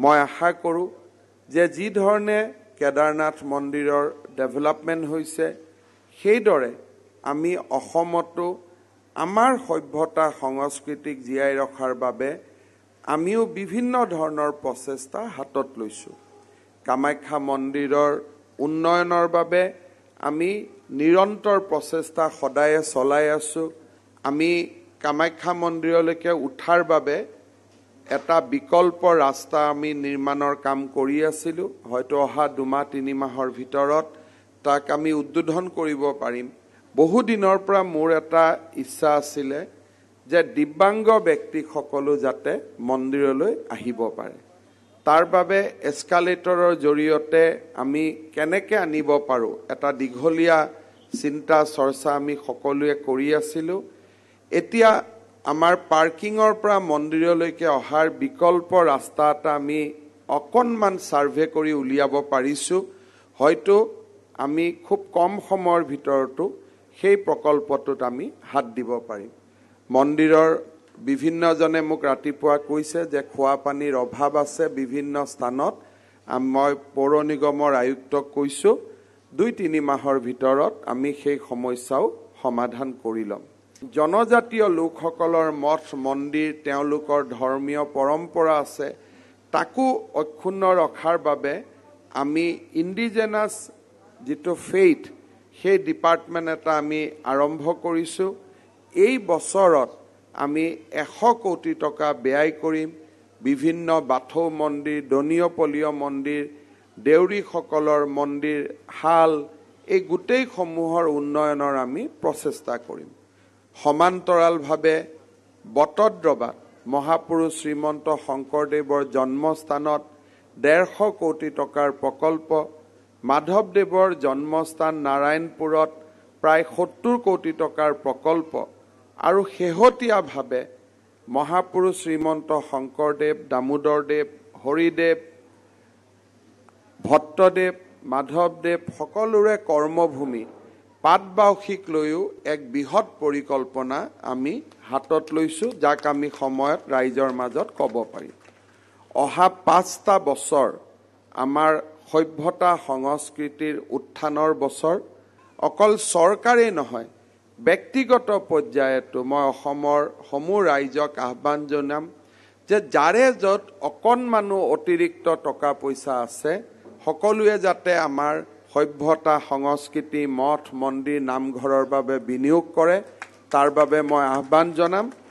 मैं आशा करूँ जे जी धरणे केदारनाथ मंदिरर डेभलपमेंट होइसे सेइदरे आमी अहोमतो आमार सभ्यता संस्कृतिक जियाई रखार बाबे आमिओ विभिन्न धरनेर प्रचेष्टा हातत लैसो। कामाख्या मंदिरर उन्नयनर बाबे आमी निरंतर प्रचेष्टा सदाय चलाई आसो। आमी कामाख्या मंदिरলৈके उठार बाबे एटा विकल्प रास्ता आमी निर्माणर काम करी आसिलो। हयतो अहा दुमाह तिनि माहर भितरत ताक आमी उद्बोधन करिब पारिम। बहु दिनर परा मोर एटा इच्छा आसिले जे दिव्यांग व्यक्ति सकलो जाते मंदिरলৈ आहिब पारे, तार बाबे एस्कालेटरर जरियते आमी केनेके आनिब पारो एटा दीघलिया चिंता चर्चा आमी सकलोए करि आसिलो। एतिया आमार पार्किंगर परा मंदिरলৈके अहार विकल्प रास्ता एटा आमी अकणमान सार्भे करि उलियाब पारिछु। हयतो आमी खूब कम समयर भितरतो सेइ प्रकल्पटोत आमी हात दिब पारिम। मंदिरर विभिन्न जने मोक रातिपुवा कइसे जे खोवा पानीर अभाव आछे विभिन्न स्थानत। आमि पौर निगমৰ आयुक्तक कइछु 2-3 माहर भितरत आमी सेइ समस्याओ समाधान करि लम। जनजातीय लोकসকলৰ मठ मन्दिर তেওঁলোকৰ ধৰ্মীয় পৰম্পৰা আছে, তাকো অক্ষুণ্ণ ৰখাৰ বাবে আমি ইণ্ডিজেনাছ যিটো ফেইথ সেই ডিপাৰ্টমেণ্ট এটা আমি আৰম্ভ কৰিছো। এই বছৰত আমি 100 কোটি টকা ব্যয় কৰিম। বিভিন্ন বাথৌ মন্দিৰ, দনীয় পলীয় মন্দিৰ, দেউৰীসকলৰ মন্দিৰ, হাল এই গোটেইসমূহৰ উন্নয়নৰ আমি প্ৰচেষ্টা কৰিম। समान्तराल भावे बटद्रवा महापुरुष श्रीमंत शंकरदेवर जन्मस्थान 150 कोटी टकार प्रकल्प, माधवदेवर जन्मस्थान नारायणपुर प्राय 70 कोटी टकार प्रकल्प और शेहतिया भावे महापुरुष श्रीमंत शंकरदेव, दामोदरदेव, हरिदेव, भट्टदेव, माधवदेव सकलोरे कर्मभूमि पाटबाउसिक लैयो एक बृहत् परिकल्पना आमी हातत लैसो, जाक आमी समयत राइजर माजत कब पारिम। अहा 5टा बछर आमार सभ्यता संस्कृतिर उत्थानर बछर। अकल सरकारे নহয় व्यक्तिगत पर्यायतो मैं अहोমৰ সমূহ राइजक आह्वान जनाम जे जारे जत अकणमानो अतिरिक्त टका पइसा आछे सकलोৱে जाते आमार सभ्यता संस्कृति मठ मंदिर नामघर विनियोग करे, तार बाबे मैं आह्वान जनाम।